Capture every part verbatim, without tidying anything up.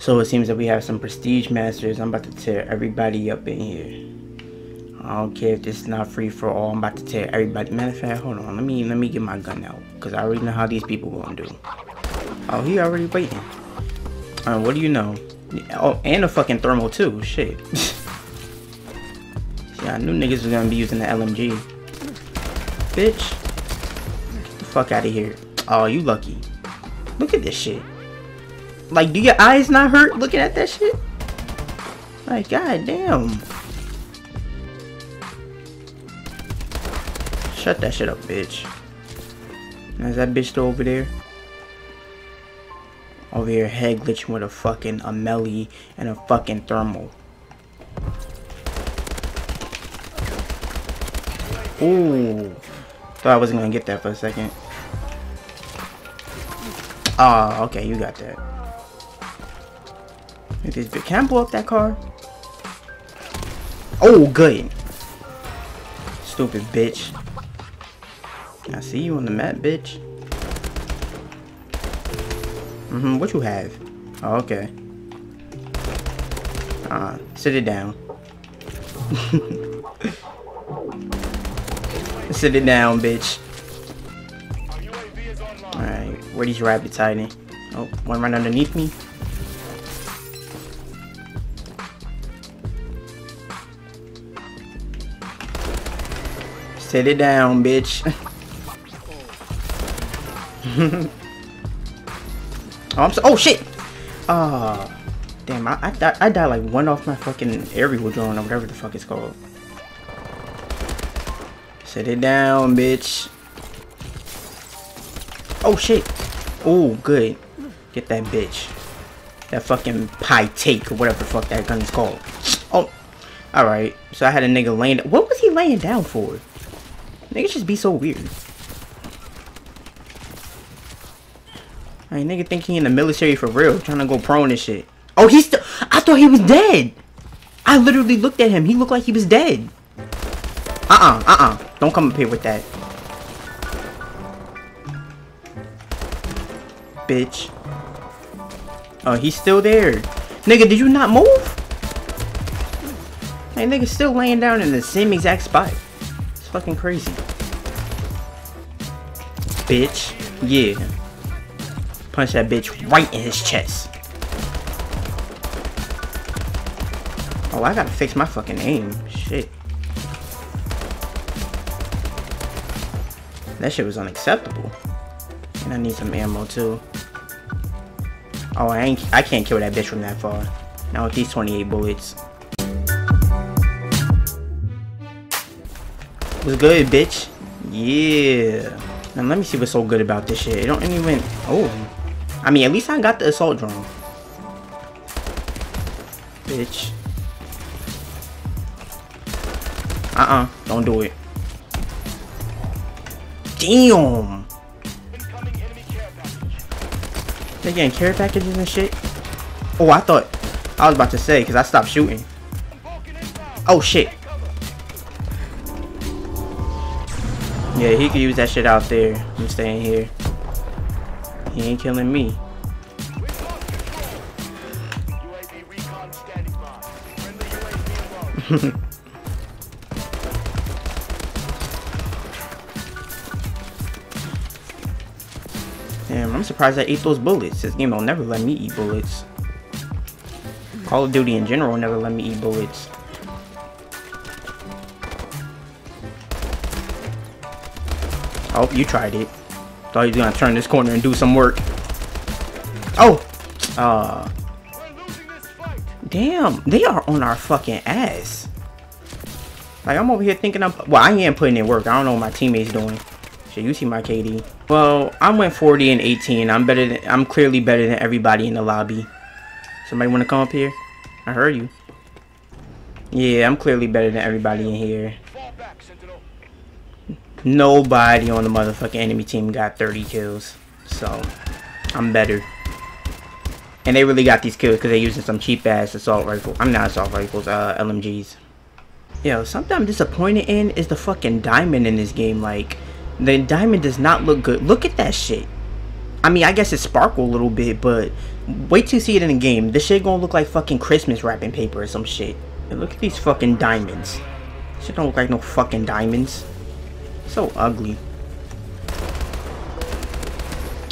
So it seems that we have some prestige masters. I'm about to tear everybody up in here. I don't care if this is not free for all. I'm about to tear everybody. Matter of fact, hold on. Let me let me get my gun out, cause I already know how these people gonna do. Oh, he already waiting. Uh, what do you know? Oh, and a fucking thermal too. Shit. Yeah, I knew niggas was gonna be using the L M G. Bitch, get the fuck out of here. Oh, you lucky. Look at this shit. Like, do your eyes not hurt looking at that shit? Like, goddamn. Shut that shit up, bitch. Now, is that bitch still over there? Over here, head glitching with a fucking a melee and a fucking thermal. Ooh. Thought I wasn't gonna get that for a second. Ah, oh, okay, you got that. This bitch. Can I blow up that car? Oh, good. Stupid bitch. I see you on the map, bitch. Mm-hmm, what you have? Oh, okay. Ah, uh, sit it down. Sit it down, bitch. Alright, where these rabbits hiding? Oh, one right underneath me. Sit it down, bitch. Oh, I'm so. Oh shit! Ah, oh, damn! I I died, I died like one off my fucking aerial drone or whatever the fuck it's called. Sit it down, bitch. Oh shit! Oh, good. Get that bitch. That fucking pie take or whatever the fuck that gun is called. Oh, all right. So I had a nigga laying. What was he laying down for? Niggas just be so weird. I ain't nigga think he in the military for real, trying to go prone and shit. Oh, he's still. I thought he was dead. I literally looked at him. He looked like he was dead. Uh-uh, uh-uh. Don't come up here with that. Bitch. Oh, he's still there. Nigga, did you not move? Hey, nigga still laying down in the same exact spot. It's fucking crazy. Bitch. Yeah. Punch that bitch right in his chest. Oh, I gotta fix my fucking aim. Shit. That shit was unacceptable. And I need some ammo too. Oh, I ain't, I can't kill that bitch from that far. Now with these twenty-eight bullets. What's good, bitch? Yeah. Now let me see what's so good about this shit. It don't even. Oh. I mean, at least I got the assault drone. Bitch. Uh-uh. Don't do it. Damn. They're getting care packages and shit. Oh, I thought. I was about to say, because I stopped shooting. Oh, shit. Yeah, he could use that shit out there. I'm staying here. He ain't killing me. Damn, I'm surprised I ate those bullets. This game will never let me eat bullets. Call of Duty in general never let me eat bullets. Oh, you tried it. Thought he was gonna turn this corner and do some work. Oh! Uh. Damn, they are on our fucking ass. Like, I'm over here thinking I'm... Well, I am putting in work. I don't know what my teammates doing. Shit, you see my K D. Well, I went forty and eighteen. I'm better than... I'm clearly better than everybody in the lobby. Somebody wanna come up here? I heard you. Yeah, I'm clearly better than everybody in here. Nobody on the motherfucking enemy team got thirty kills, so I'm better. And they really got these kills because they're using some cheap ass assault rifle. I'm not assault rifles, uh, L M Gs. Yo, something I'm disappointed in is the fucking diamond in this game. Like, the diamond does not look good. Look at that shit. I mean, I guess it sparkled a little bit, but Wait till you see it in a game. This shit gonna look like fucking Christmas wrapping paper or some shit. And look at these fucking diamonds. This shit don't look like no fucking diamonds. So ugly.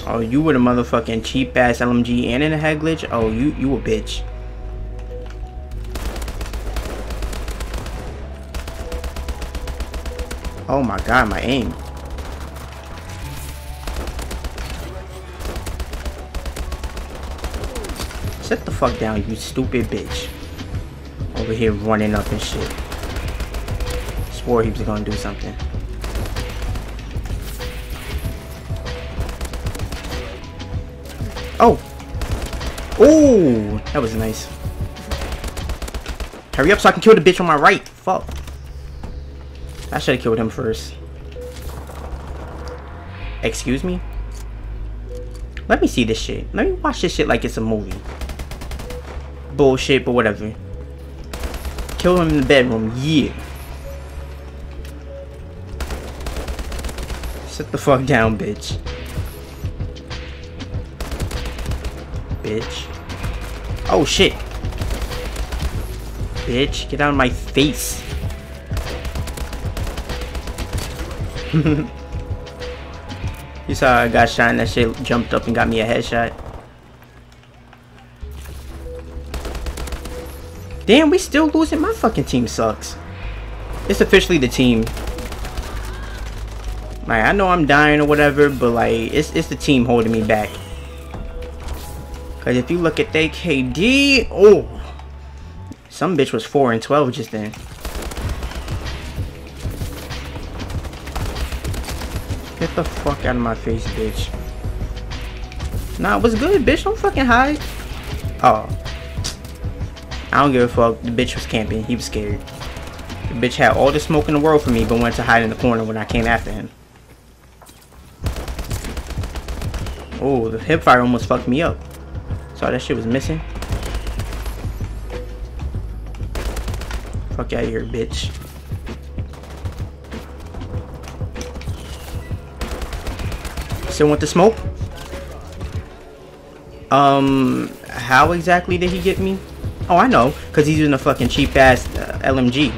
Oh, you were the motherfucking cheap ass L M G and in a head glitch? Oh, you you a bitch. Oh my god, my aim. Sit the fuck down, you stupid bitch. Over here running up and shit. Swore he was gonna do something. Oh! Ooh! That was nice. Hurry up so I can kill the bitch on my right. Fuck. I should have killed him first. Excuse me? Let me see this shit. Let me watch this shit like it's a movie. Bullshit, but whatever. Kill him in the bedroom. Yeah. Sit the fuck down, bitch. Bitch. Oh shit. Bitch, get out of my face. You saw I got shot and that shit jumped up and got me a headshot. Damn, we still losing. My fucking team sucks. It's officially the team. Like, I know I'm dying or whatever, but like it's it's the team holding me back. Cause if you look at their K D, oh, some bitch was four and twelve just then. Get the fuck out of my face, bitch. Nah, what's good, bitch? Don't fucking hide. Oh. I don't give a fuck. The bitch was camping. He was scared. The bitch had all the smoke in the world for me, but wanted to hide in the corner when I came after him. Oh, the hipfire almost fucked me up. Sorry, that shit was missing. Fuck out of here, bitch. Still want the smoke? Um, how exactly did he get me? Oh, I know, because he's using a fucking cheap ass uh, L M G.